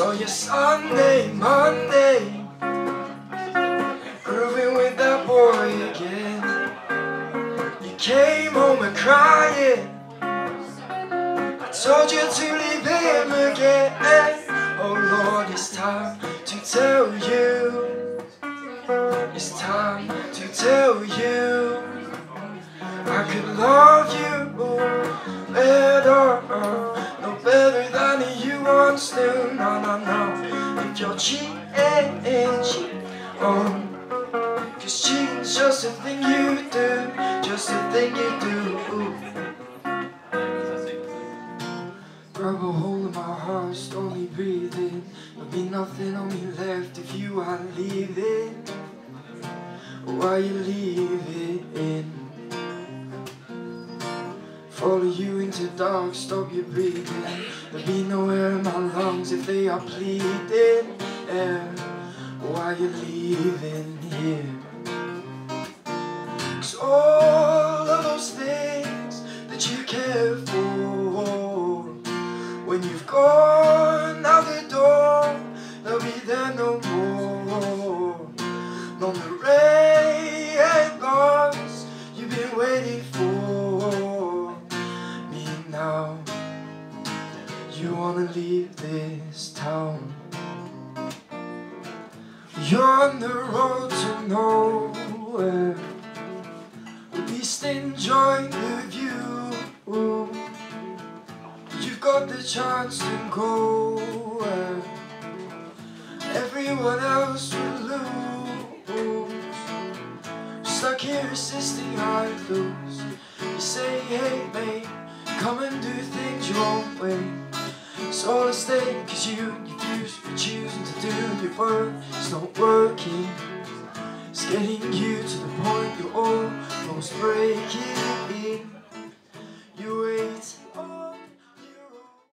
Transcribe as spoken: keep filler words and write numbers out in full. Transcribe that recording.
saw you Sunday, Monday, grooving with that boy again. You came home and crying, I told you to leave him again. Oh Lord, it's time to tell you, it's time to tell you, I could love you better, no better than you once knew. No, no, no, if you're cheating, cheat on. Cause cheating's just a thing you do, just a thing you do. Grab a hole in my heart, slowly breathing. There'll be nothing on me left if you are leaving. Why you leaving? Follow you into dark, stop your breathing. There'll be no air in my lungs if they are pleading. Air, why you leaving here? Cause all of those things that you care for, when you've gone out the door, they'll be there no more. No array and loss you've been waiting for. Now, you wanna leave this town. You're on the road to nowhere. At least enjoy the view. You've got the chance to go where everyone else will lose. Stuck here resisting, I lose. You say, hey babe, come and do things your own way. It's all a stake, cause you, you choose, you're choosing to do your work. It's not working, it's getting you to the point you're almost breaking.